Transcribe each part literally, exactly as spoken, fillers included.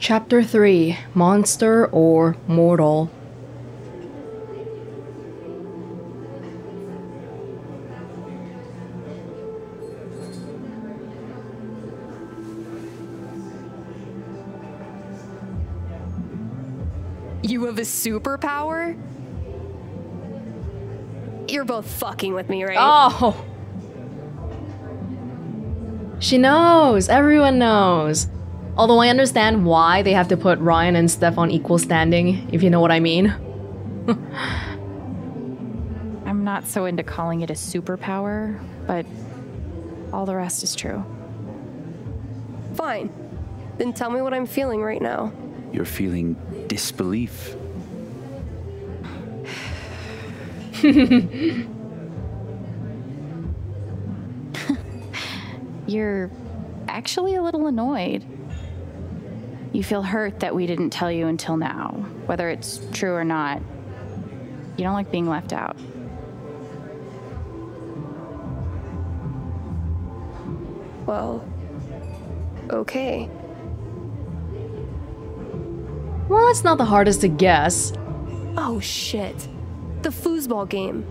Chapter three, Monster or Mortal. You have a superpower? You're both fucking with me, right? Oh! She knows! Everyone knows! Although I understand why they have to put Ryan and Steph on equal standing, if you know what I mean. I'm not so into calling it a superpower, but all the rest is true. Fine. Then tell me what I'm feeling right now. You're feeling disbelief. You're actually a little annoyed. You feel hurt that we didn't tell you until now, whether it's true or not. You don't like being left out. Well, okay. Well, it's not the hardest to guess. Oh shit. The foosball game.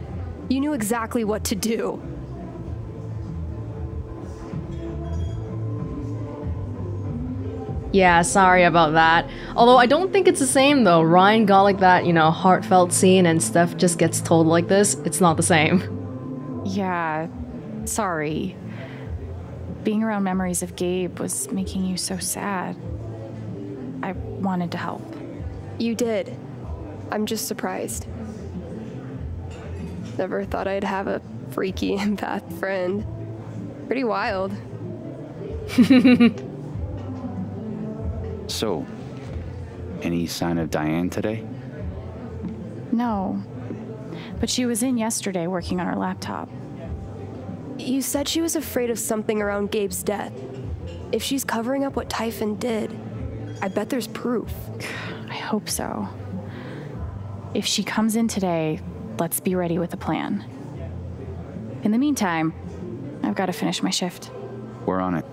You knew exactly what to do. Yeah, sorry about that. Although I don't think it's the same though. Ryan got like that, you know, heartfelt scene and Steph just gets told like this. It's not the same. Yeah, sorry. Being around memories of Gabe was making you so sad. I wanted to help. You did. I'm just surprised. Never thought I'd have a freaky empath friend. Pretty wild. So, any sign of Diane today? No, but she was in yesterday working on her laptop. You said she was afraid of something around Gabe's death. If she's covering up what Typhon did, I bet there's proof. I hope so. If she comes in today, let's be ready with a plan. In the meantime, I've got to finish my shift. We're on it.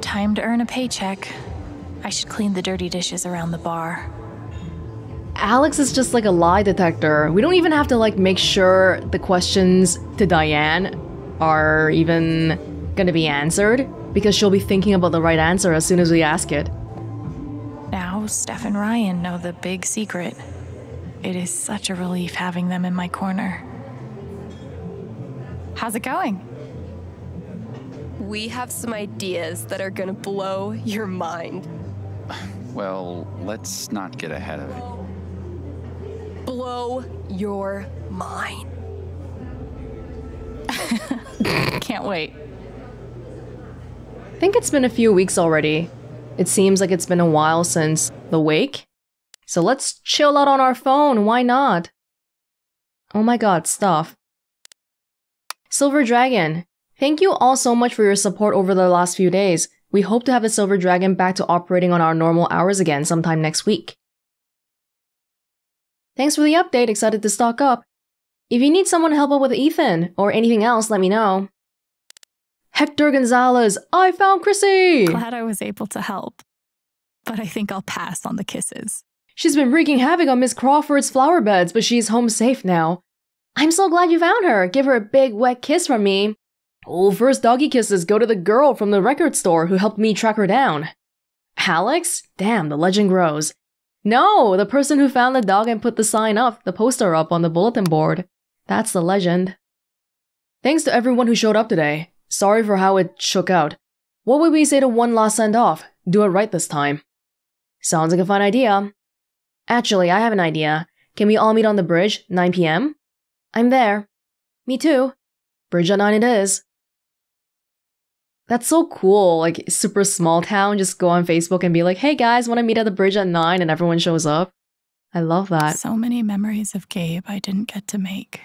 Time to earn a paycheck. I should clean the dirty dishes around the bar. Alex is just like a lie detector. We don't even have to like make sure the questions to Diane are even gonna be answered, because she'll be thinking about the right answer as soon as we ask it. Now Steph and Ryan know the big secret. It is such a relief having them in my corner. How's it going? We have some ideas that are gonna blow your mind. Well, let's not get ahead of it. Blow your mind. Can't wait. I think it's been a few weeks already. It seems like it's been a while since the wake. So let's chill out on our phone, why not? Oh my god, stuff. Silver Dragon. Thank you all so much for your support over the last few days. We hope to have the Silver Dragon back to operating on our normal hours again sometime next week. Thanks for the update, excited to stock up. If you need someone to help out with Ethan, or anything else, let me know. Hector Gonzalez, I found Chrissy! Glad I was able to help. But I think I'll pass on the kisses. She's been wreaking havoc on Miss Crawford's flower beds, but she's home safe now. I'm so glad you found her! Give her a big wet kiss from me. Oh, first doggy kisses go to the girl from the record store who helped me track her down. Alex? Damn, the legend grows. No, the person who found the dog and put the sign up, the poster up on the bulletin board. That's the legend. Thanks to everyone who showed up today. Sorry for how it shook out. What would we say to one last send-off? Do it right this time. Sounds like a fun idea. Actually, I have an idea. Can we all meet on the bridge, nine p m? I'm there. Me too. Bridge at nine it is. That's so cool, like, super small town, just go on Facebook and be like, hey guys, wanna meet at the bridge at nine, and everyone shows up. I love that. So many memories of Gabe I didn't get to make.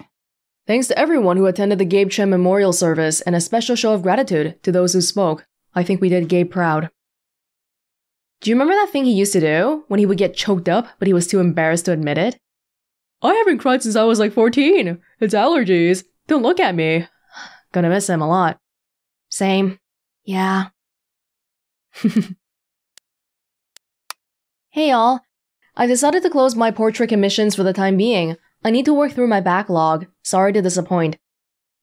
Thanks to everyone who attended the Gabe Chen memorial service, and a special show of gratitude to those who spoke. I think we did Gabe proud. Do you remember that thing he used to do, when he would get choked up, but he was too embarrassed to admit it? I haven't cried since I was like fourteen. It's allergies. Don't look at me. Gonna miss him a lot. Same. Yeah, Hey all. I decided to close my port trick missions for the time being. I need to work through my backlog. Sorry to disappoint.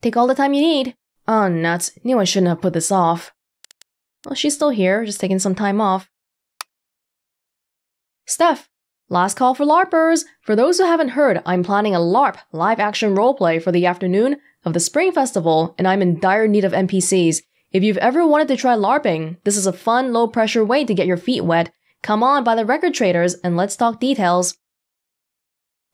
Take all the time you need. Oh nuts, knew I shouldn't have put this off. Well, she's still here, just taking some time off. Steph, last call for LARPers! For those who haven't heard, I'm planning a LARP live-action roleplay for the afternoon of the Spring Festival, and I'm in dire need of N P Cs. If you've ever wanted to try LARPing, this is a fun, low-pressure way to get your feet wet. Come on by the record traders and let's talk details.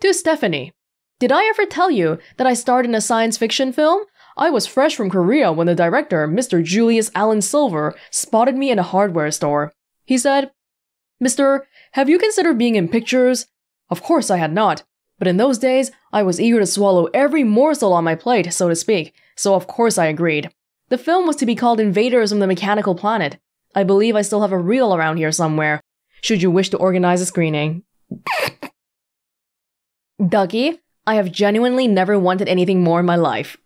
To Stephanie, did I ever tell you that I starred in a science fiction film? I was fresh from Korea when the director, Mister Julius Allen Silver, spotted me in a hardware store. He said, "Mister, have you considered being in pictures?" Of course I had not, but in those days, I was eager to swallow every morsel on my plate, so to speak, so of course I agreed. The film was to be called Invaders from the Mechanical Planet. I believe I still have a reel around here somewhere, should you wish to organize a screening. Ducky, I have genuinely never wanted anything more in my life.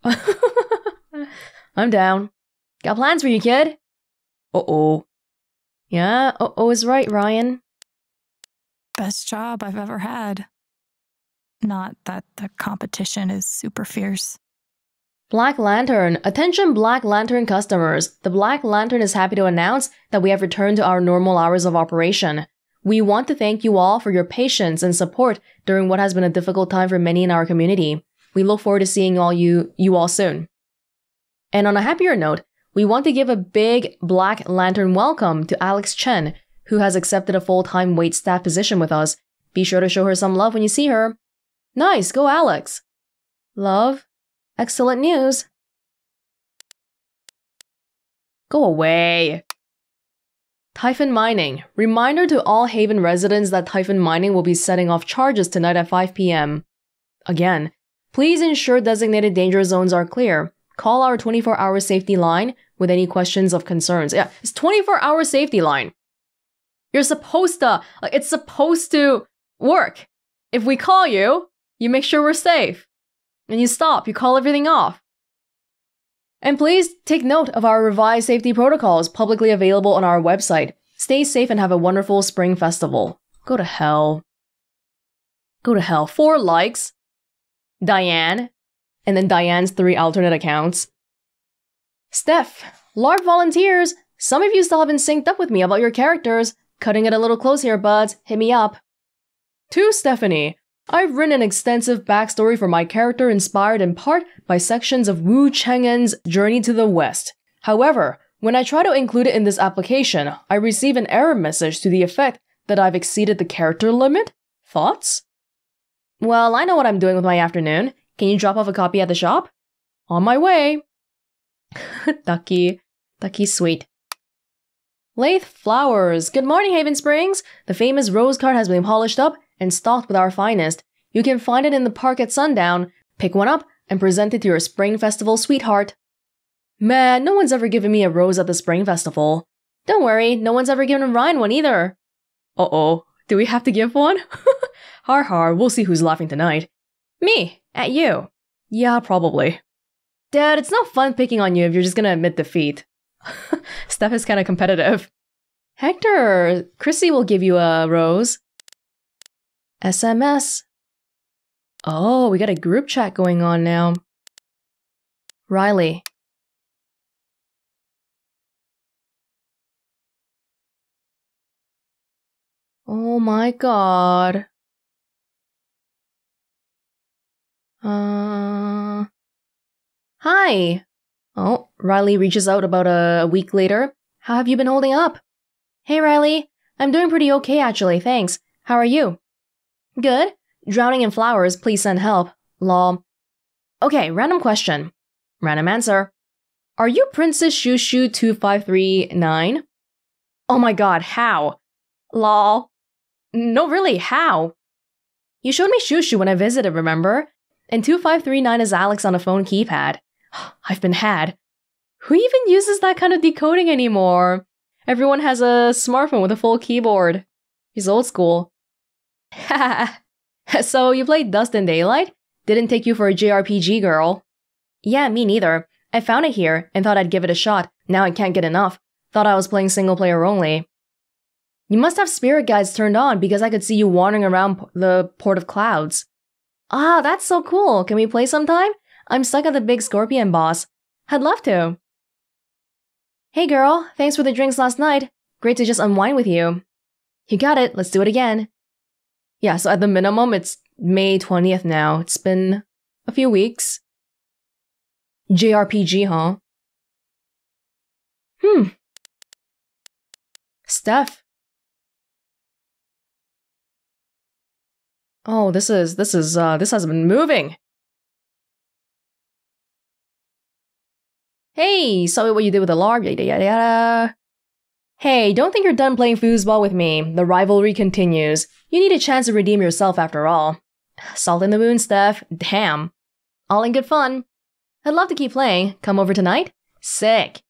I'm down. Got plans for you, kid? Uh-oh. Yeah, uh-oh is right, Ryan. Best job I've ever had. Not that the competition is super fierce. Black Lantern. Attention Black Lantern customers. The Black Lantern is happy to announce that we have returned to our normal hours of operation. We want to thank you all for your patience and support during what has been a difficult time for many in our community. We look forward to seeing all you, you all soon. And on a happier note, we want to give a big Black Lantern welcome to Alex Chen, who has accepted a full-time wait staff position with us. Be sure to show her some love when you see her. Nice, go Alex! Love? Excellent news! Go away! Typhon Mining. Reminder to all Haven residents that Typhon Mining will be setting off charges tonight at five p m Again, please ensure designated danger zones are clear. Call our twenty-four hour safety line with any questions of concerns. Yeah, it's twenty-four hour safety line. You're supposed to, like, it's supposed to work. If we call you, you make sure we're safe. And you stop, you call everything off. And please take note of our revised safety protocols publicly available on our website. Stay safe and have a wonderful Spring Festival. Go to hell. Go to hell. Four likes. Diane. And then Diane's three alternate accounts. Steph, LARP volunteers! Some of you still haven't synced up with me about your characters. Cutting it a little close here, buds. Hit me up. To Stephanie, I've written an extensive backstory for my character inspired in part by sections of Wu Cheng'en's Journey to the West. However, when I try to include it in this application, I receive an error message to the effect that I've exceeded the character limit? Thoughts? Well, I know what I'm doing with my afternoon. Can you drop off a copy at the shop? On my way! Ducky. Ducky's sweet. Lathe Flowers. Good morning, Haven Springs! The famous rose cart has been polished up and stocked with our finest. You can find it in the park at sundown. Pick one up and present it to your Spring Festival sweetheart. Man, no one's ever given me a rose at the Spring Festival. Don't worry, no one's ever given Ryan one either. Uh-oh, do we have to give one? Har har, we'll see who's laughing tonight. Me! At you. Yeah, probably. Dad, it's not fun picking on you if you're just gonna admit defeat. Steph is kinda competitive. Hector, Chrissy will give you a rose. S M S. Oh, we got a group chat going on now. Riley. Oh my god. Uh, hi! Oh, Riley reaches out about a week later. How have you been holding up? Hey Riley, I'm doing pretty okay actually, thanks. How are you? Good. Drowning in flowers, please send help. Lol. Okay, random question. Random answer. Are you Princess Shushu two five three nine? Oh my god, how? Lol. No really, how? You showed me Shushu when I visited, remember? And two five three nine is Alex on a phone keypad. I've been had. Who even uses that kind of decoding anymore? Everyone has a smartphone with a full keyboard. He's old school. Haha. So you played Dust and Daylight? Didn't take you for a J R P G, girl. Yeah, me neither. I found it here and thought I'd give it a shot. Now I can't get enough. Thought I was playing single player only. You must have spirit guides turned on because I could see you wandering around the Port of Clouds. Ah, that's so cool. Can we play sometime? I'm stuck at the big scorpion boss. I'd love to. Hey girl, thanks for the drinks last night. Great to just unwind with you. You got it. Let's do it again. Yeah, so at the minimum, it's May twentieth now. It's been a few weeks. J R P G, huh? Hmm. Steph. Oh, this is, this is, uh, this has been moving. Hey, saw what you did with the LARP, yada yada yada. Hey, don't think you're done playing foosball with me. The rivalry continues. You need a chance to redeem yourself after all. Salt in the wound, Steph. Damn. All in good fun. I'd love to keep playing. Come over tonight? Sick.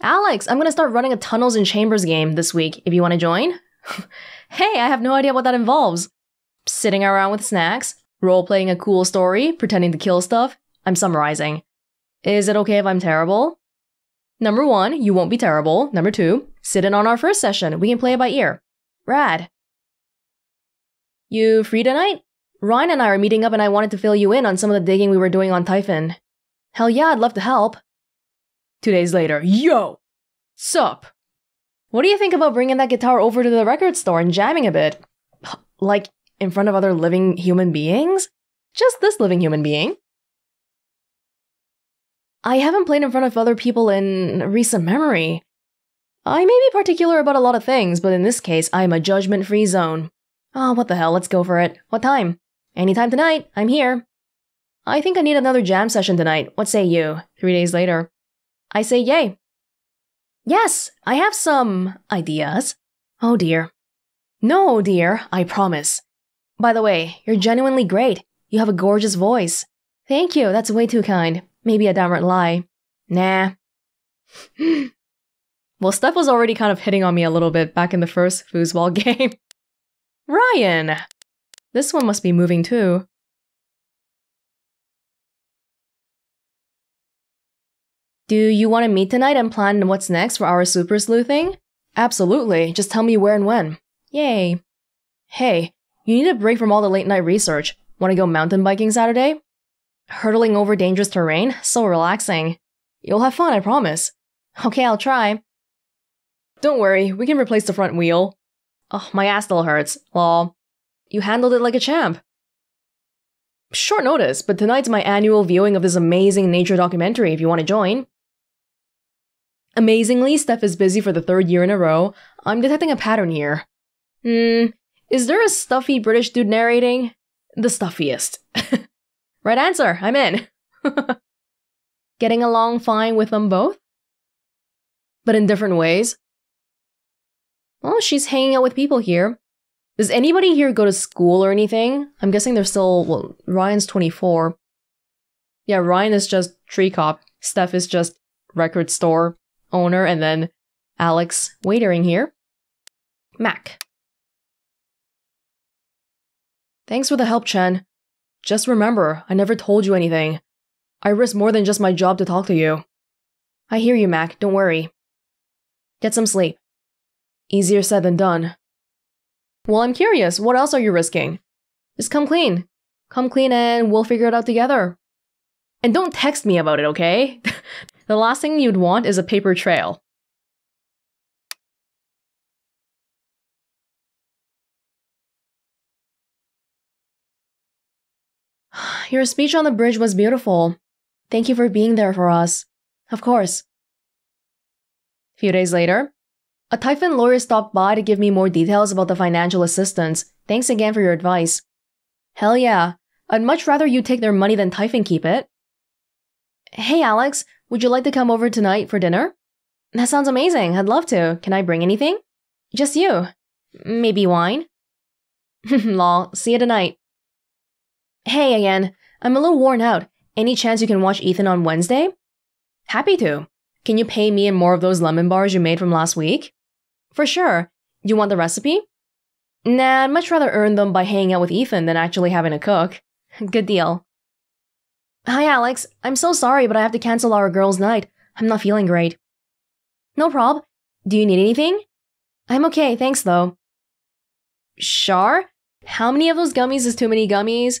Alex, I'm gonna start running a Tunnels and Chambers game this week if you want to join. Hey, I have no idea what that involves. Sitting around with snacks, role-playing a cool story, pretending to kill stuff. I'm summarizing. Is it okay if I'm terrible? Number one, you won't be terrible. Number two, sit in on our first session. We can play it by ear. Rad. You free tonight? Ryan and I are meeting up and I wanted to fill you in on some of the digging we were doing on Typhon. Hell yeah, I'd love to help. Two days later, yo! Sup? What do you think about bringing that guitar over to the record store and jamming a bit? Like, in front of other living human beings? Just this living human being. I haven't played in front of other people in recent memory. I may be particular about a lot of things, but in this case, I'm a judgment-free zone. Ah, oh, what the hell, let's go for it. What time? Anytime tonight, I'm here. I think I need another jam session tonight. What say you? Three days later. I say yay. Yes, I have some ideas. Oh dear. No, dear, I promise. By the way, you're genuinely great. You have a gorgeous voice. Thank you, that's way too kind. Maybe a downright lie. Nah. Well, Steph was already kind of hitting on me a little bit back in the first foosball game. Ryan! This one must be moving too. Do you want to meet tonight and plan what's next for our super sleuthing? Absolutely, just tell me where and when. Yay. Hey, you need a break from all the late night research. Want to go mountain biking Saturday? Hurtling over dangerous terrain? So relaxing. You'll have fun, I promise. Okay, I'll try. Don't worry, we can replace the front wheel. Oh, my ass still hurts. Lol. You handled it like a champ. Short notice, but tonight's my annual viewing of this amazing nature documentary if you want to join. Amazingly, Steph is busy for the third year in a row. I'm detecting a pattern here. Hmm, is there a stuffy British dude narrating? The stuffiest. Right answer, I'm in. Getting along fine with them both? But in different ways? Well, she's hanging out with people here. Does anybody here go to school or anything? I'm guessing they're still, well, Ryan's twenty-four. Yeah, Ryan is just tree cop. Steph is just record store owner, and then Alex waitering here. Mac. Thanks for the help, Chen. Just remember, I never told you anything. I risk more than just my job to talk to you. I hear you, Mac. Don't worry. Get some sleep. Easier said than done. Well, I'm curious. What else are you risking? Just come clean. Come clean and we'll figure it out together. And don't text me about it, okay? The last thing you'd want is a paper trail. Your speech on the bridge was beautiful. Thank you for being there for us. Of course. A few days later, a Typhon lawyer stopped by to give me more details about the financial assistance. Thanks again for your advice. Hell yeah. I'd much rather you take their money than Typhon keep it. Hey Alex, would you like to come over tonight for dinner? That sounds amazing. I'd love to. Can I bring anything? Just you. Maybe wine? Lol. See you tonight. Hey again, I'm a little worn out. Any chance you can watch Ethan on Wednesday? Happy to. Can you pay me in more of those lemon bars you made from last week? For sure. You want the recipe? Nah, I'd much rather earn them by hanging out with Ethan than actually having to cook. Good deal. Hi Alex, I'm so sorry but I have to cancel our girls' night. I'm not feeling great. No prob. Do you need anything? I'm okay, thanks though. Shar? How many of those gummies is too many gummies?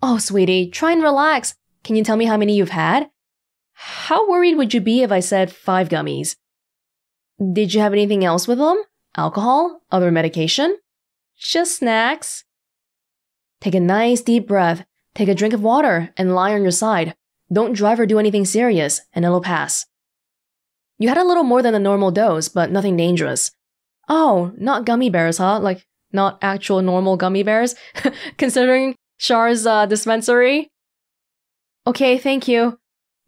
Oh, sweetie, try and relax. Can you tell me how many you've had? How worried would you be if I said five gummies? Did you have anything else with them? Alcohol? Other medication? Just snacks. Take a nice deep breath, take a drink of water, and lie on your side. Don't drive or do anything serious, and it'll pass. You had a little more than a normal dose, but nothing dangerous. Oh, not gummy bears, huh? Like, not actual normal gummy bears? Considering Char's uh, dispensary? Okay, thank you.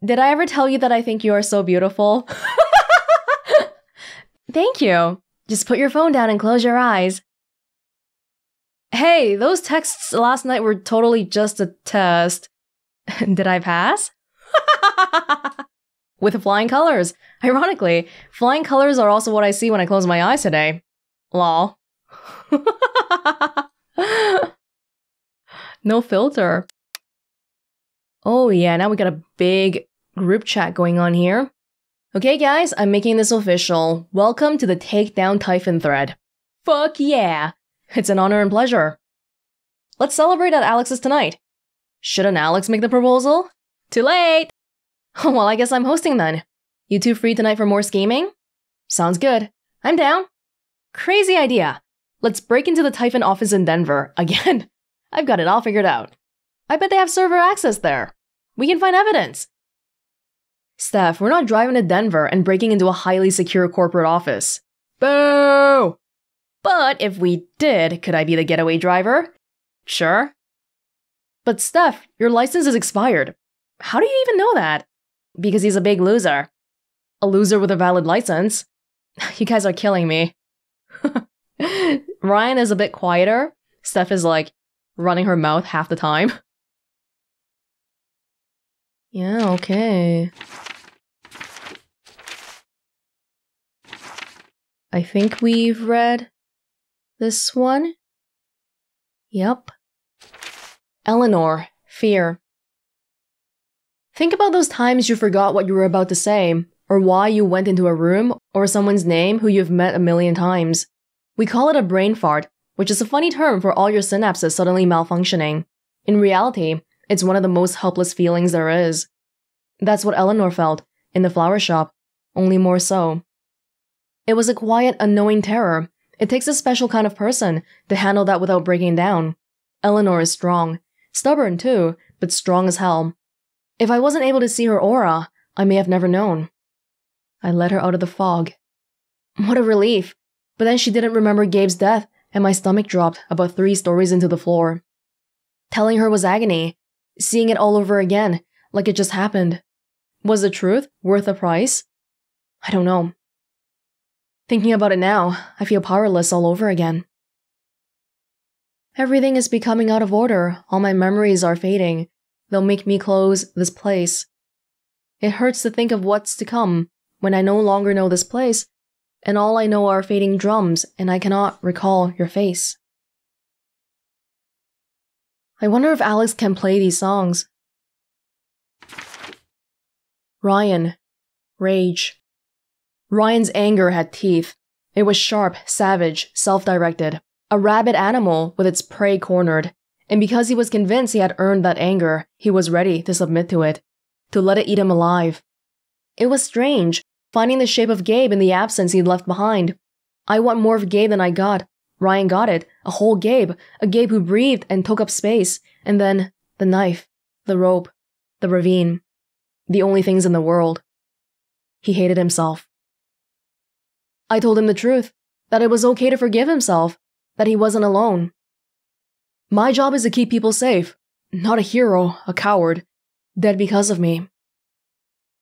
Did I ever tell you that I think you are so beautiful? Thank you. Just put your phone down and close your eyes. Hey, those texts last night were totally just a test. Did I pass? With flying colors. Ironically, flying colors are also what I see when I close my eyes today. Lol. No filter. Oh yeah, now we got a big group chat going on here. Okay guys, I'm making this official. Welcome to the Takedown Typhon thread. Fuck yeah! It's an honor and pleasure. Let's celebrate at Alex's tonight. Shouldn't Alex make the proposal? Too late! Well, I guess I'm hosting then. You two free tonight for more scheming? Sounds good. I'm down. Crazy idea. Let's break into the Typhon office in Denver. Again. I've got it all figured out. I bet they have server access there. We can find evidence. Steph, we're not driving to Denver and breaking into a highly secure corporate office. Boo! But if we did, could I be the getaway driver? Sure. But Steph, your license is expired. How do you even know that? Because he's a big loser. A loser with a valid license. You guys are killing me. Ryan is a bit quieter. Steph is like running her mouth half the time. Yeah, okay. I think we've read this one. Yep. Eleanor, fear. Think about those times you forgot what you were about to say, or why you went into a room, or someone's name who you've met a million times. We call it a brain fart, which is a funny term for all your synapses suddenly malfunctioning. In reality, it's one of the most helpless feelings there is. That's what Eleanor felt in the flower shop, only more so. It was a quiet, unknowing terror. It takes a special kind of person to handle that without breaking down. Eleanor is strong. Stubborn too, but strong as hell. If I wasn't able to see her aura, I may have never known. I led her out of the fog. What a relief. But then she didn't remember Gabe's death, and my stomach dropped about three stories into the floor. Telling her was agony. Seeing it all over again, like it just happened. Was the truth worth the price? I don't know. Thinking about it now, I feel powerless all over again. Everything is becoming out of order, all my memories are fading. They'll make me close this place. It hurts to think of what's to come, when I no longer know this place, and all I know are fading drums, and I cannot recall your face. I wonder if Alex can play these songs. Ryan. Rage. Ryan's anger had teeth. It was sharp, savage, self-directed. A rabid animal with its prey cornered. And because he was convinced he had earned that anger, he was ready to submit to it. To let it eat him alive. It was strange, finding the shape of Gabe in the absence he'd left behind. I want more of Gabe than I got. Ryan got it. A whole Gabe. A Gabe who breathed and took up space. And then, the knife. The rope. The ravine. The only things in the world. He hated himself. I told him the truth. That it was okay to forgive himself. That he wasn't alone. My job is to keep people safe. Not a hero. A coward. Dead because of me.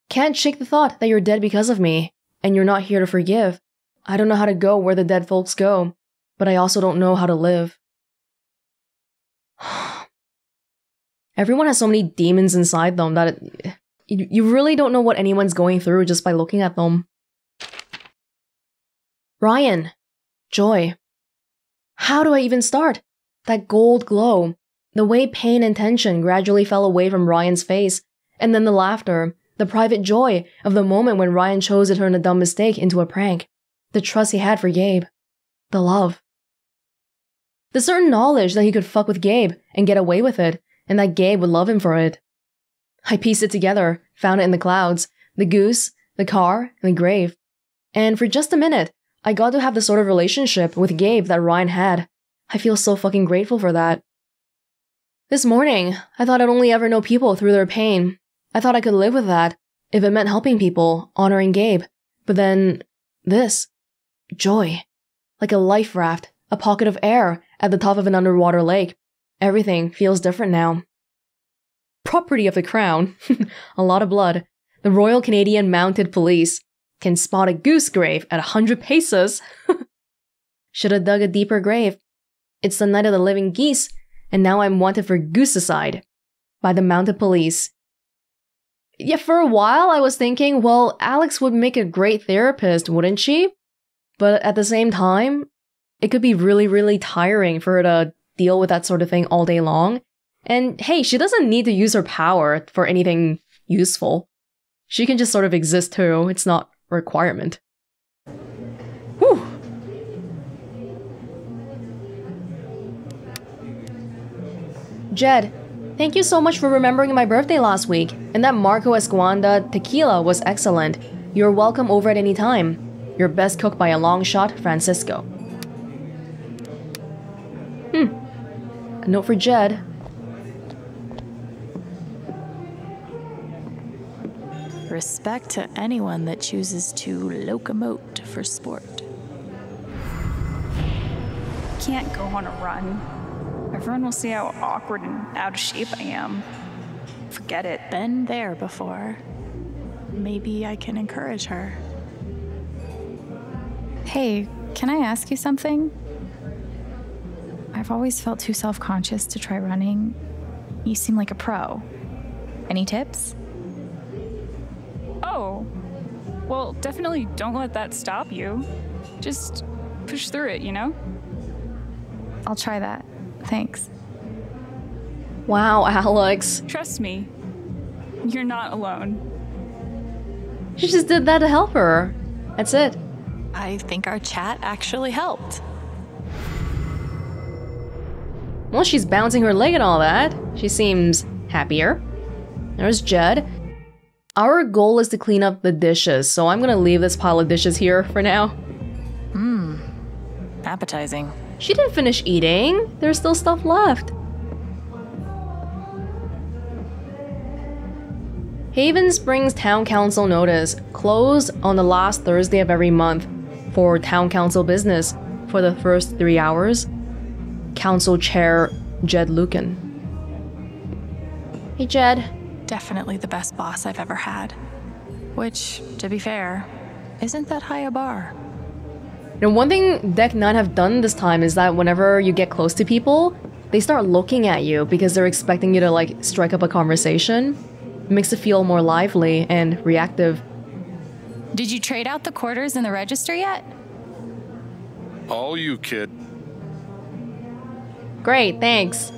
Can't shake the thought that you're dead because of me. And you're not here to forgive. I don't know how to go where the dead folks go. But I also don't know how to live. Everyone has so many demons inside them that it, you, you really don't know what anyone's going through just by looking at them. Ryan. Joy. How do I even start? That gold glow. The way pain and tension gradually fell away from Ryan's face. And then the laughter. The private joy of the moment when Ryan chose to turn a dumb mistake into a prank. the trust he had for Gabe, the love. The certain knowledge that he could fuck with Gabe and get away with it, and that Gabe would love him for it. I pieced it together, found it in the clouds, the goose, the car, and the grave. And for just a minute, I got to have the sort of relationship with Gabe that Ryan had. I feel so fucking grateful for that. This morning, I thought I'd only ever know people through their pain. I thought I could live with that, if it meant helping people, honoring Gabe. But then, this. Joy. Like a life raft, a pocket of air at the top of an underwater lake. Everything feels different now. Property of the Crown. A lot of blood. The Royal Canadian Mounted Police. Can spot a goose grave at a hundred paces. Should have dug a deeper grave. It's the night of the living geese. And now I'm wanted for goosicide by the mounted police. Yeah, for a while I was thinking, well, Alex would make a great therapist, wouldn't she? But at the same time, it could be really, really tiring for her to deal with that sort of thing all day long. And hey, she doesn't need to use her power for anything useful. She can just sort of exist too, it's not a requirement. Whew! Jed, thank you so much for remembering my birthday last week, and that Marco Esguanda tequila was excellent. You're welcome over at any time. Your best cook by a long shot, Francisco. Hmm. A note for Jed. Respect to anyone that chooses to locomote for sport. Can't go on a run. Everyone will see how awkward and out of shape I am. Forget it. Been there before. Maybe I can encourage her. Hey, can I ask you something? I've always felt too self-conscious to try running. You seem like a pro. Any tips? Oh, well, definitely don't let that stop you. Just push through it, you know? I'll try that. Thanks. Wow, Alex. Trust me, you're not alone. She just did that to help her. That's it. I think our chat actually helped. Well, she's bouncing her leg and all that. She seems happier. There's Jed. Our goal is to clean up the dishes, so I'm gonna leave this pile of dishes here for now. Mmm. Appetizing. She didn't finish eating. There's still stuff left. Haven Springs Town Council notice closed on the last Thursday of every month for Town Council business for the first three hours. Council Chair Jed Lucan. Hey, Jed. Definitely the best boss I've ever had. Which, to be fair, isn't that high a bar. And one thing Deck nine have done this time is that whenever you get close to people, they start looking at you because they're expecting you to, like, strike up a conversation. It makes it feel more lively and reactive. Did you trade out the quarters in the register yet? All you, kid. Great, thanks.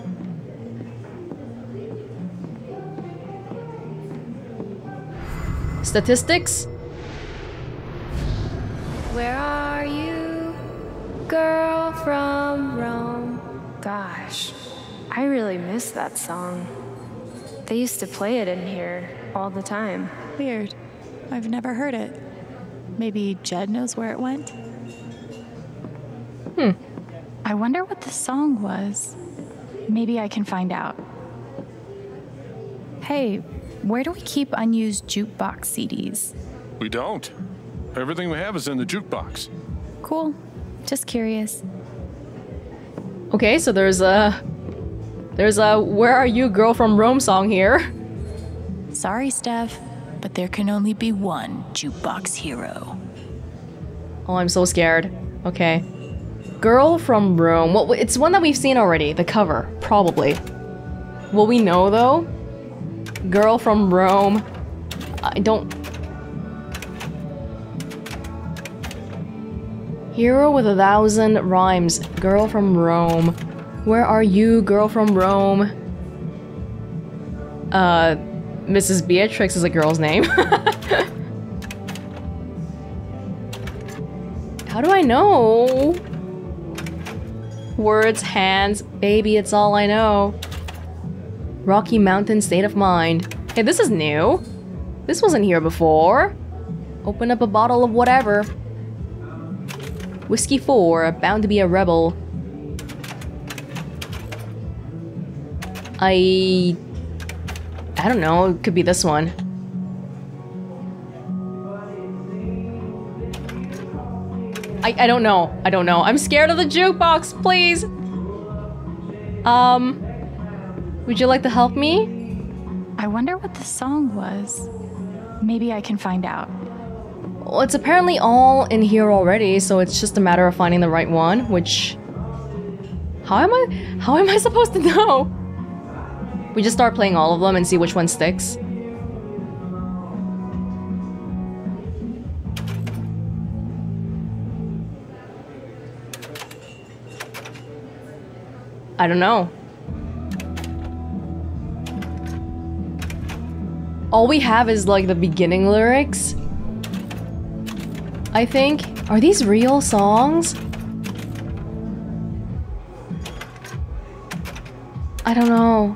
Statistics? Where are you, girl from Rome? Gosh, I really miss that song. They used to play it in here all the time. Weird. I've never heard it. Maybe Jed knows where it went? Hmm. I wonder what the song was. Maybe I can find out. Hey, where do we keep unused jukebox C Ds? We don't. Everything we have is in the jukebox. Cool. Just curious. Okay, so there's a... There's a Where Are You, Girl from Rome song here. Sorry, Steph, but there can only be one jukebox hero. Oh, I'm so scared. Okay. Girl from Rome. Well, it's one that we've seen already. The cover, probably. Will we know, though? Girl from Rome. I don't... Hero with a thousand rhymes. Girl from Rome. Where are you, girl from Rome? Uh, Missus Beatrix is a girl's name. How How do I know? Words, hands, baby, it's all I know. Rocky Mountain state of mind. Hey, this is new. This wasn't here before. Open up a bottle of whatever. Whiskey four, bound to be a rebel. I... I don't know, it could be this one. I, I don't know, I don't know. I'm scared of the jukebox, please! Um... Would you like to help me? I wonder what the song was. Maybe I can find out. Well, it's apparently all in here already, so it's just a matter of finding the right one, which... How am I- how am I supposed to know? We just start playing all of them and see which one sticks. I don't know. All we have is like the beginning lyrics, I think. Are these real songs? I don't know.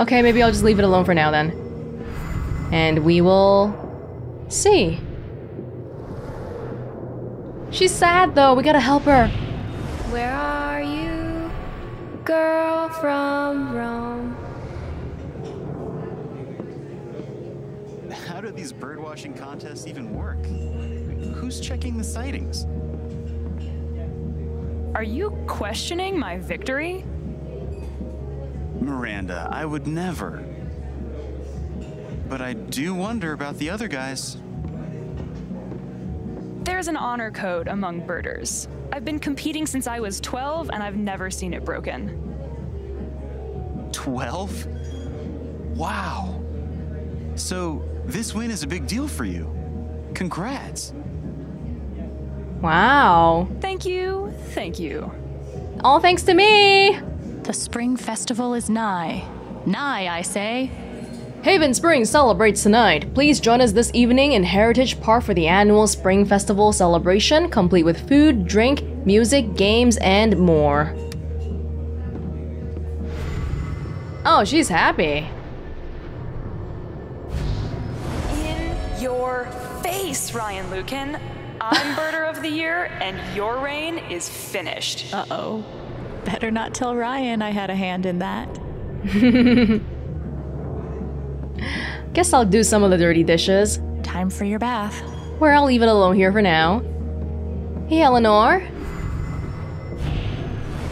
Okay, maybe I'll just leave it alone for now then. And we will see. She's sad though, we gotta help her. Where are you, girl from Rome? How do these birdwatching contests even work? Who's checking the sightings? Are you questioning my victory? Miranda, I would never. But I do wonder about the other guys. There's an honor code among birders. I've been competing since I was twelve, and I've never seen it broken. twelve? Wow. So this win is a big deal for you. Congrats. Wow. Thank you. Thank you. All thanks to me. The Spring Festival is nigh. Nigh, I say. Haven Springs celebrates tonight. Please join us this evening in Heritage Park for the annual Spring Festival celebration, complete with food, drink, music, games, and more. Oh, she's happy. In your face, Ryan Lucan. I'm Birder of the Year, and your reign is finished. Uh-oh. Better not tell Ryan I had a hand in that. Guess I'll do some of the dirty dishes. Time for your bath. Well, I'll leave it alone here for now. Hey, Eleanor.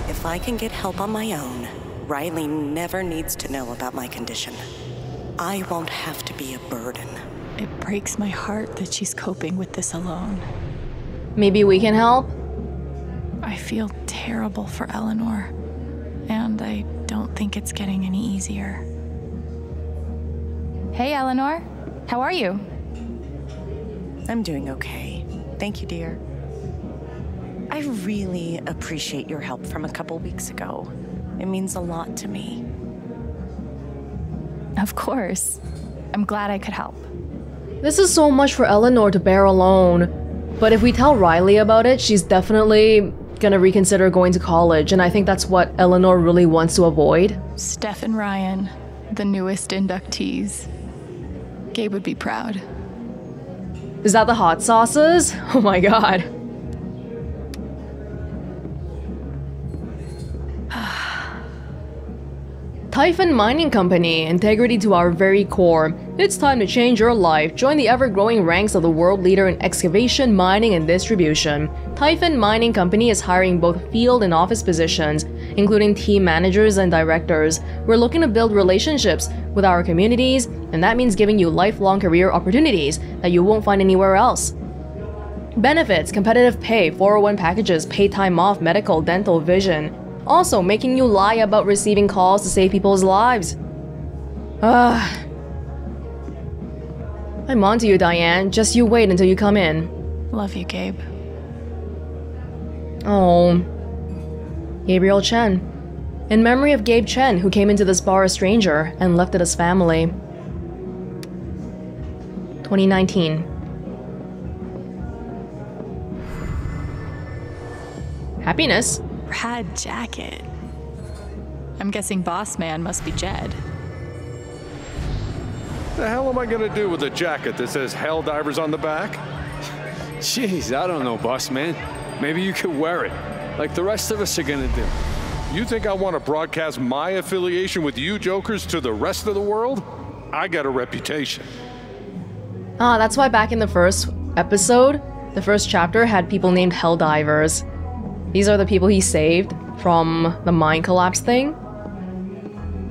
If I can get help on my own, Riley never needs to know about my condition. I won't have to be a burden. It breaks my heart that she's coping with this alone. Maybe we can help? I feel terrible for Eleanor, and I don't think it's getting any easier. Hey, Eleanor. How are you? I'm doing okay. Thank you, dear. I really appreciate your help from a couple weeks ago. It means a lot to me. Of course. I'm glad I could help. This is so much for Eleanor to bear alone, but if we tell Riley about it, she's definitely gonna reconsider going to college, and I think that's what Eleanor really wants to avoid. Steph and Ryan, the newest inductees. Gabe would be proud. Is that the hot sauces? Oh my god. Typhon Mining Company, integrity to our very core. It's time to change your life. Join the ever-growing ranks of the world leader in excavation, mining, and distribution. Typhon Mining Company is hiring both field and office positions, including team managers and directors. We're looking to build relationships with our communities, and that means giving you lifelong career opportunities that you won't find anywhere else. Benefits, competitive pay, four oh one packages, paid time off, medical, dental, vision. Also, making you lie about receiving calls to save people's lives. Ugh. I'm on to you, Diane. Just you wait until you come in. Love you, Gabe. Oh. Gabriel Chen. In memory of Gabe Chen, who came into this bar a stranger and left it as family. twenty nineteen. Happiness. Rad jacket. I'm guessing boss man must be Jed. The hell am I gonna do with a jacket that says Hell Divers on the back? Jeez, I don't know, boss man. Maybe you could wear it, like the rest of us are gonna do. You think I want to broadcast my affiliation with you jokers to the rest of the world? I got a reputation. Ah, that's why back in the first episode, the first chapter had people named Hell Divers. These are the people he saved from the mine collapse thing.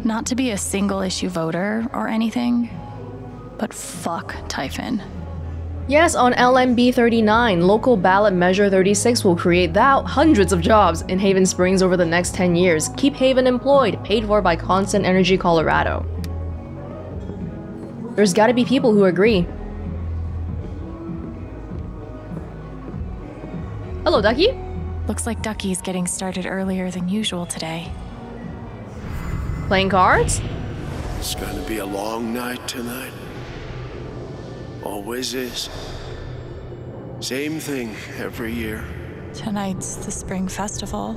Not to be a single issue voter or anything, but fuck Typhon. Yes, on L M B thirty-nine, local ballot measure thirty-six will create that hundreds of jobs in Haven Springs over the next ten years. Keep Haven employed, paid for by Constant Energy Colorado. There's gotta be people who agree. Hello, Ducky. Looks like Ducky's getting started earlier than usual today. Playing cards? It's gonna be a long night tonight. Always is. Same thing every year. Tonight's the Spring Festival.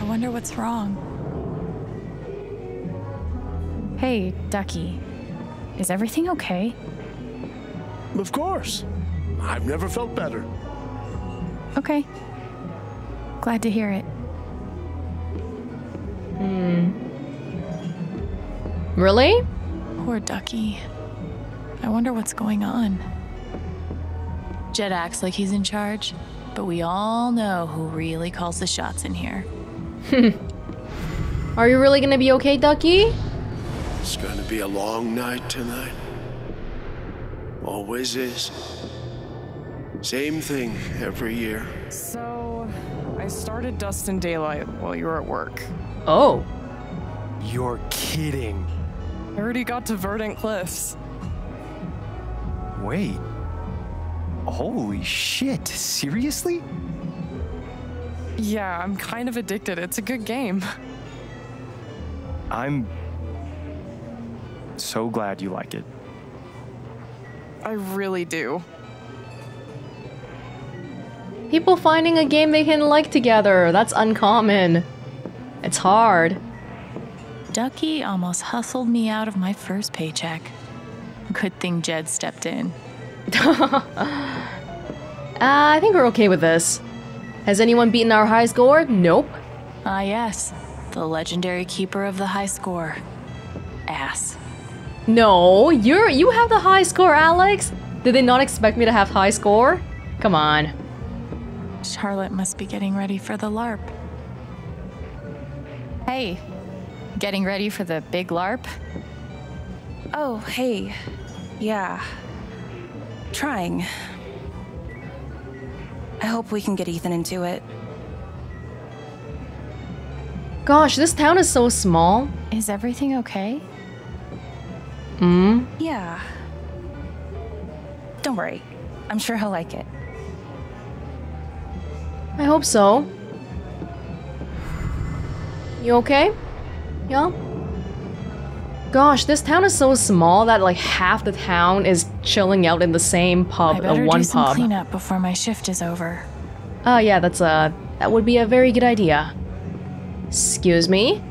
I wonder what's wrong. Hey, Ducky. Is everything okay? Of course. I've never felt better. Okay. Glad to hear it. Hmm. Really? Poor Ducky. I wonder what's going on. Jed acts like he's in charge, but we all know who really calls the shots in here. Are you really gonna be okay, Ducky? It's gonna be a long night tonight. Always is. Same thing every year. So, I started Dust and Daylight while you were at work. Oh. You're kidding. I already got to Verdant Cliffs. Wait. Holy shit. Seriously? Yeah, I'm kind of addicted. It's a good game. I'm so glad you like it. I really do. People finding a game they can like together. That's uncommon. It's hard. Ducky almost hustled me out of my first paycheck. Good thing Jed stepped in. uh, I think we're okay with this. Has anyone beaten our high score? Nope. Ah, uh, yes. The legendary keeper of the high score. Ass. No, you're you have the high score, Alex. Did they not expect me to have high score? Come on. Charlotte must be getting ready for the LARP. Hey, getting ready for the big LARP? Oh, hey. Yeah. Trying. I hope we can get Ethan into it. Gosh, this town is so small. Is everything okay? Hmm? Yeah. Don't worry. I'm sure he'll like it. I hope so. You okay? Yeah? Gosh, this town is so small that like half the town is chilling out in the same pub, uh, one do some pub. Clean up before my shift is over. Oh uh, yeah, that's a that would be a very good idea. Excuse me.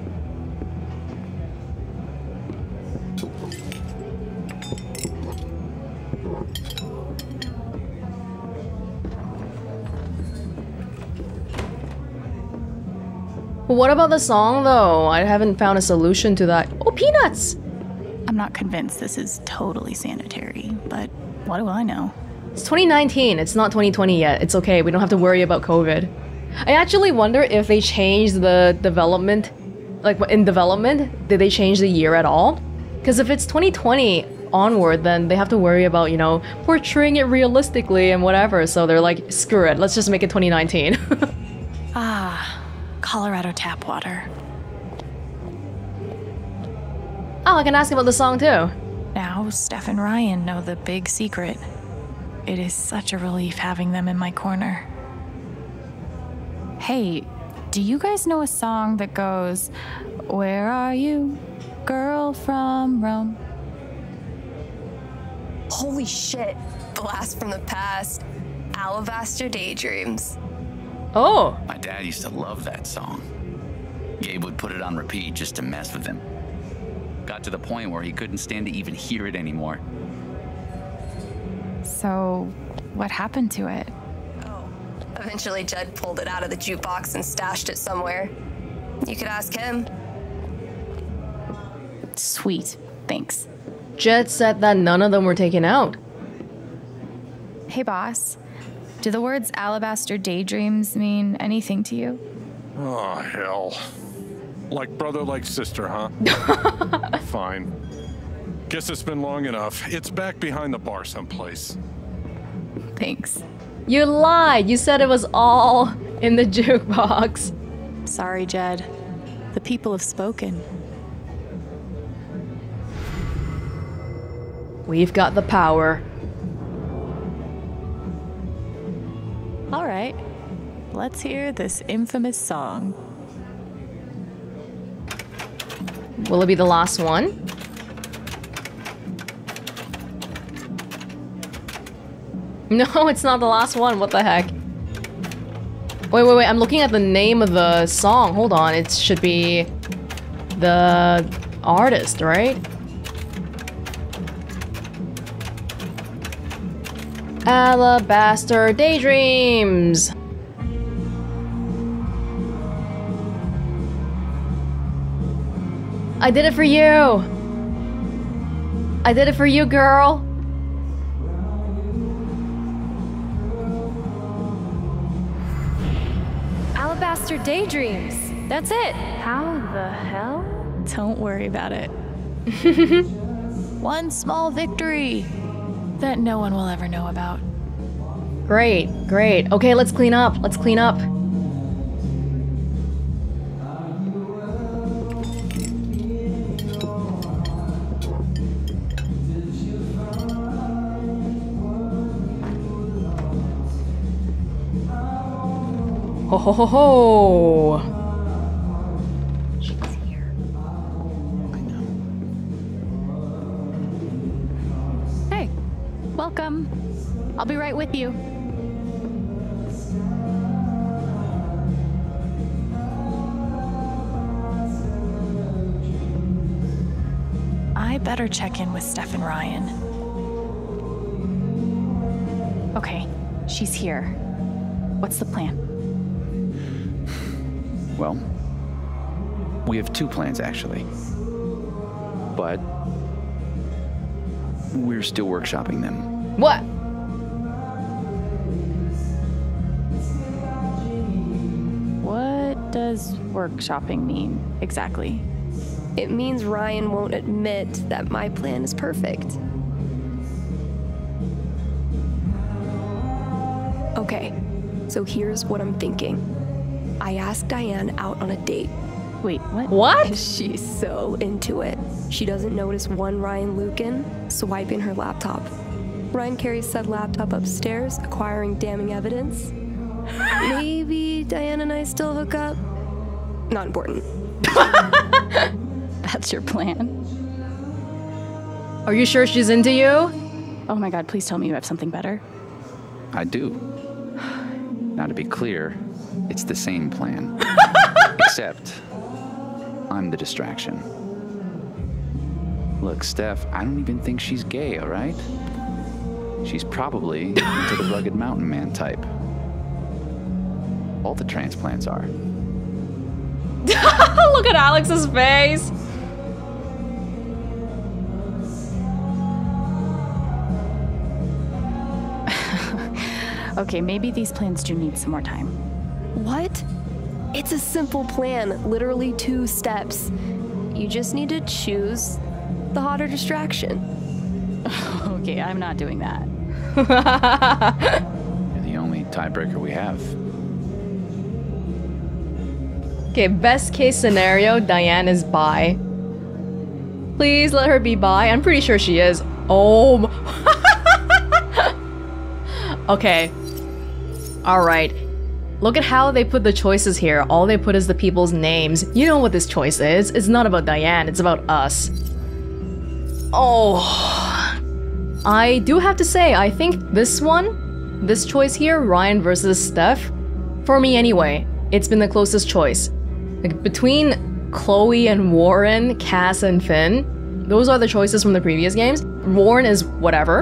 What about the song, though? I haven't found a solution to that. Oh, peanuts! I'm not convinced this is totally sanitary, but what do I know? It's twenty nineteen. It's not twenty twenty yet. It's okay. We don't have to worry about COVID. I actually wonder if they changed the development, like in development, did they change the year at all? Because if it's twenty twenty onward, then they have to worry about, you know, portraying it realistically and whatever. So they're like, screw it. Let's just make it twenty nineteen. Ah. Colorado tap water. Oh, I can ask about the song too. Now Steph and Ryan know the big secret. It is such a relief having them in my corner. Hey, do you guys know a song that goes, "Where are you, girl from Rome"? Holy shit. Blast from the past. Alabaster Daydreams. Oh. My dad used to love that song. Gabe would put it on repeat just to mess with him. Got to the point where he couldn't stand to even hear it anymore. So, what happened to it? Oh, eventually Jed pulled it out of the jukebox and stashed it somewhere. You could ask him. Sweet, thanks. Jed said that none of them were taken out. Hey, boss. Do the words Alabaster Daydreams mean anything to you? Oh, hell. Like brother, like sister, huh? Fine. Guess it's been long enough. It's back behind the bar someplace. Thanks. You lied. You said it was all in the jukebox. Sorry, Jed. The people have spoken. We've got the power. All right. Let's hear this infamous song. Will it be the last one? No, it's not the last one. What the heck? Wait, wait, wait. I'm looking at the name of the song. Hold on. It should be the artist, right? Alabaster Daydreams. I did it for you. I did it for you, girl. Alabaster Daydreams. That's it. How the hell? Don't worry about it. One small victory that no one will ever know about. Great, great. Okay, let's clean up. Let's clean up. Ho ho ho ho! Welcome. I'll be right with you. I better check in with Steph and Ryan. Okay, she's here. What's the plan? Well, we have two plans, actually. But we're still workshopping them. What? What does workshopping mean exactly? It means Ryan won't admit that my plan is perfect. Okay, so here's what I'm thinking. I asked Diane out on a date. Wait, what? What? And she's so into it. She doesn't notice one Ryan Lucan swiping her laptop. Ryan carries said laptop upstairs, acquiring damning evidence. Maybe Diane and I still hook up? Not important. That's your plan? Are you sure she's into you? Oh my god, please tell me you have something better. I do. Now to be clear, it's the same plan. Except, I'm the distraction. Look, Steph, I don't even think she's gay, alright? She's probably into the rugged mountain man type. All the transplants are. Look at Alex's face! Okay, maybe these plans do need some more time. What? It's a simple plan, literally two steps. You just need to choose the hotter distraction. Okay, I'm not doing that. You're the only tiebreaker we have. Okay, best case scenario, Diane is bi. Please let her be bi. I'm pretty sure she is. Oh. Okay. Alright. Look at how they put the choices here. All they put is the people's names. You know what this choice is. It's not about Diane, it's about us. Oh. I do have to say, I think this one, this choice here, Ryan versus Steph, for me anyway, it's been the closest choice. Like, between Chloe and Warren, Cass and Finn, those are the choices from the previous games. Warren is whatever.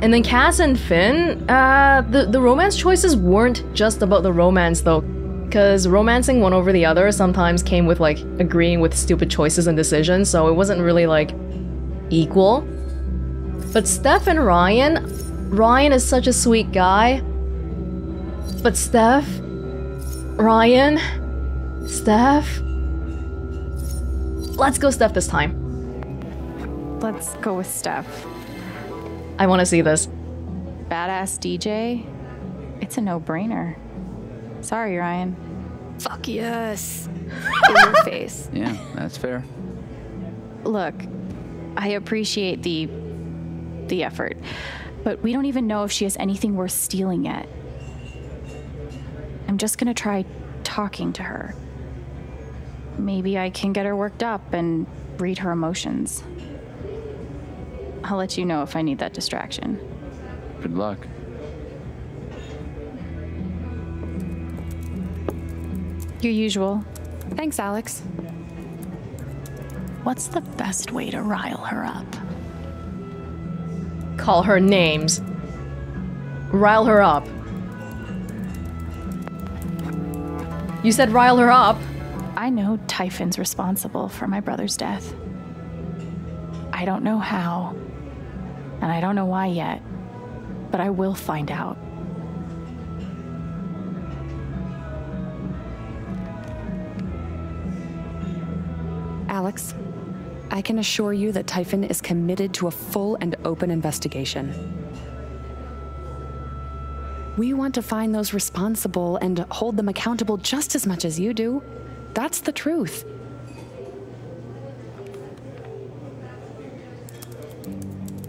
And then Cass and Finn, uh, the, the romance choices weren't just about the romance though, because romancing one over the other sometimes came with like agreeing with stupid choices and decisions, so it wasn't really like equal. But Steph and Ryan, Ryan is such a sweet guy. But Steph, Ryan, Steph, let's go Steph this time. Let's go with Steph. I want to see this. Badass D J? It's a no-brainer. Sorry, Ryan. Fuck yes. In your face. Yeah, that's fair. Look, I appreciate the the effort, but we don't even know if she has anything worth stealing yet. I'm just gonna try talking to her. Maybe I can get her worked up and read her emotions. I'll let you know if I need that distraction. Good luck. Your usual. Thanks, Alex. What's the best way to rile her up? Call her names. Rile her up. You said rile her up. I know Typhon's responsible for my brother's death. I don't know how. And I don't know why yet, but I will find out. Alex, I can assure you that Typhon is committed to a full and open investigation. We want to find those responsible and hold them accountable just as much as you do. That's the truth.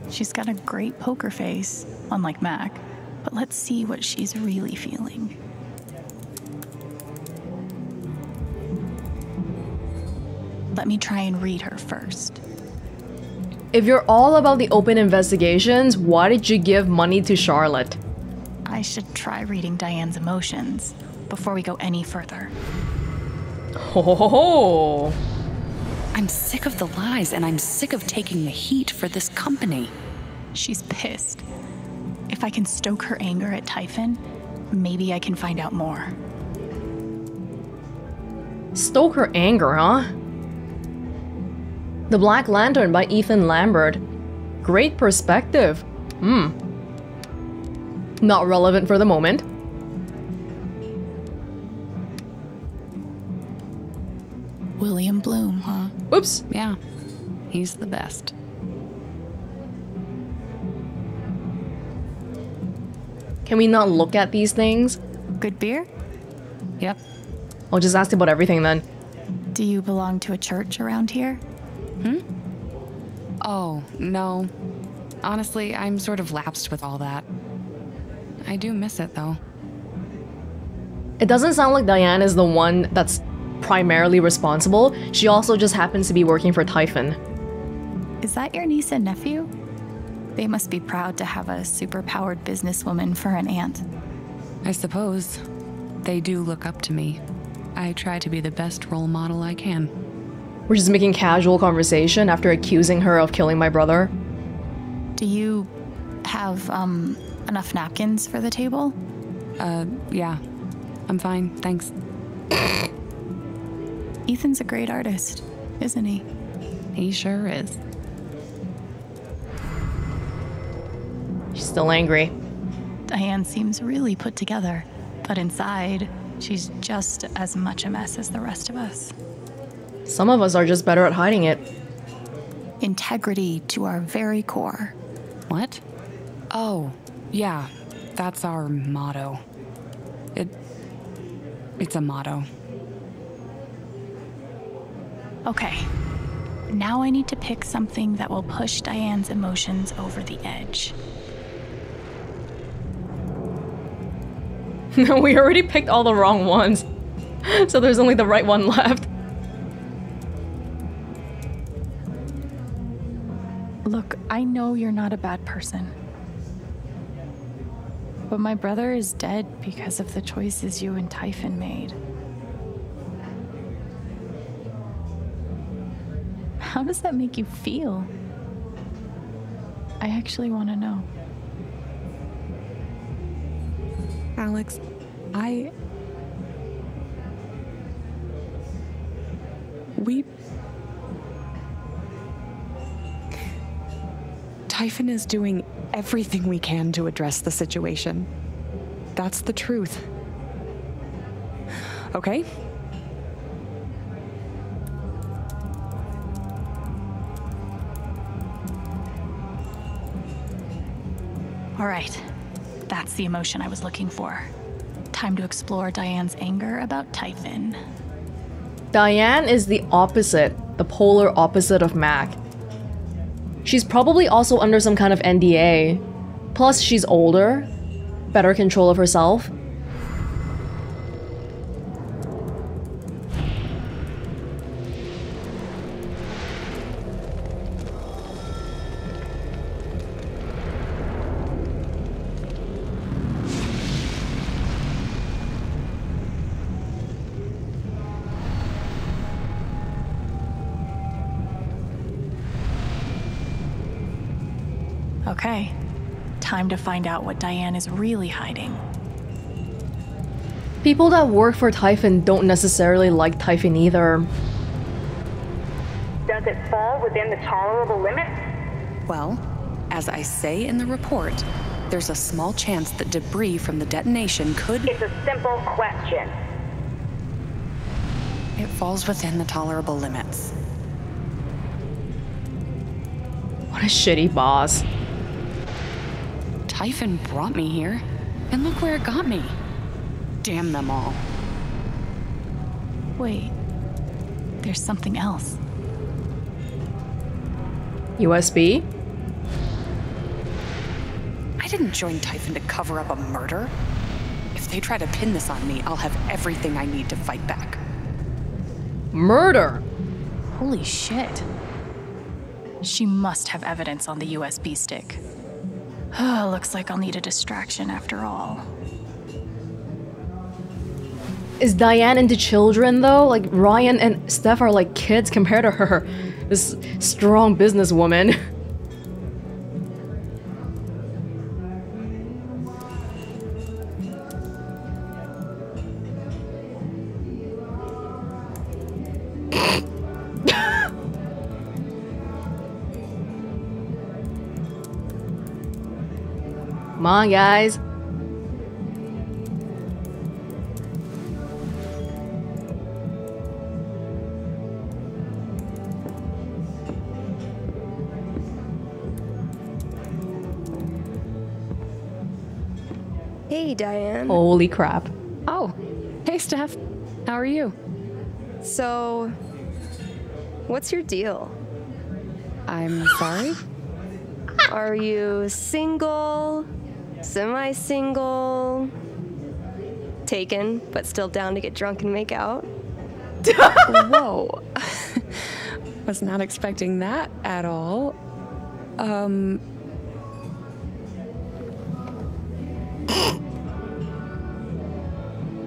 She's got a great poker face, unlike Mac, but let's see what she's really feeling. Let me try and read her first. If you're all about the open investigations, why did you give money to Charlotte? I should try reading Diane's emotions before we go any further. Ho ho ho ho! I'm sick of the lies, and I'm sick of taking the heat for this company. She's pissed. If I can stoke her anger at Typhon, maybe I can find out more. Stoke her anger, huh? The Black Lantern by Ethan Lambert. Great perspective. Hmm. Not relevant for the moment. William Bloom, huh? Oops. Yeah, he's the best. Can we not look at these things? Good beer? Yep. I'll just ask about everything then. Do you belong to a church around here? Hmm? Oh, no. Honestly, I'm sort of lapsed with all that. I do miss it, though. It doesn't sound like Diane is the one that's primarily responsible. She also just happens to be working for Typhon. Is that your niece and nephew? They must be proud to have a superpowered businesswoman for an aunt. I suppose. They do look up to me. I try to be the best role model I can. We're just making casual conversation after accusing her of killing my brother. Do you have um, enough napkins for the table? Uh, yeah. I'm fine, thanks. Ethan's a great artist, isn't he? He sure is. She's still angry. Diane seems really put together, but inside, she's just as much a mess as the rest of us. Some of us are just better at hiding it. Integrity to our very core. What? Oh, yeah, that's our motto. It, it's a motto. Okay, now I need to pick something that will push Diane's emotions over the edge. We already picked all the wrong ones, so there's only the right one left. Look, I know you're not a bad person. But my brother is dead because of the choices you and Typhon made. How does that make you feel? I actually want to know. Alex, I... We... Typhon is doing everything we can to address the situation. That's the truth. Okay? All right. That's the emotion I was looking for. Time to explore Diane's anger about Typhon. Diane is the opposite, the polar opposite of Mac. She's probably also under some kind of N D A. Plus, she's older, better control of herself. Okay, time to find out what Diane is really hiding. People that work for Typhon don't necessarily like Typhon either. Does it fall within the tolerable limit? Well, as I say in the report, there's a small chance that debris from the detonation could... It's a simple question. It falls within the tolerable limits. What a shitty boss. Typhon brought me here, and look where it got me. Damn them all. Wait, there's something else. U S B? I didn't join Typhon to cover up a murder. If they try to pin this on me, I'll have everything I need to fight back. Murder? Holy shit. She must have evidence on the U S B stick. Oh, looks like I'll need a distraction after all. Is Diane into children though? Like Ryan and Steph are like kids compared to her. This strong businesswoman. Come on, guys. Hey, Diane. Holy crap. Oh, hey, Steph. How are you? So, what's your deal? I'm sorry? Are you single? Semi-single, taken, but still down to get drunk and make out. Whoa. Was not expecting that at all. Um.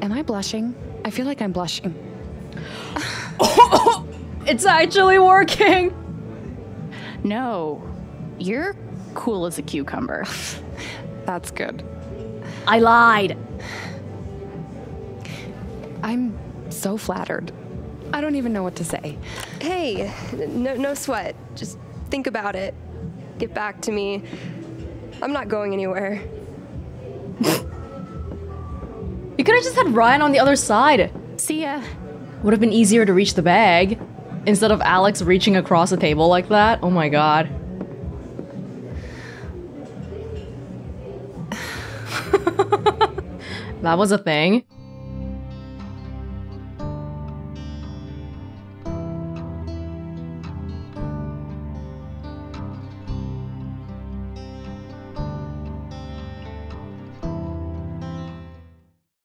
Am I blushing? I feel like I'm blushing. It's actually working. No, you're cool as a cucumber. That's good. I lied. I'm so flattered. I don't even know what to say. Hey, no, no sweat. Just think about it. Get back to me. I'm not going anywhere. You could have just had Ryan on the other side. See ya. Would have been easier to reach the bag instead of Alex reaching across the table like that. Oh my god. That was a thing.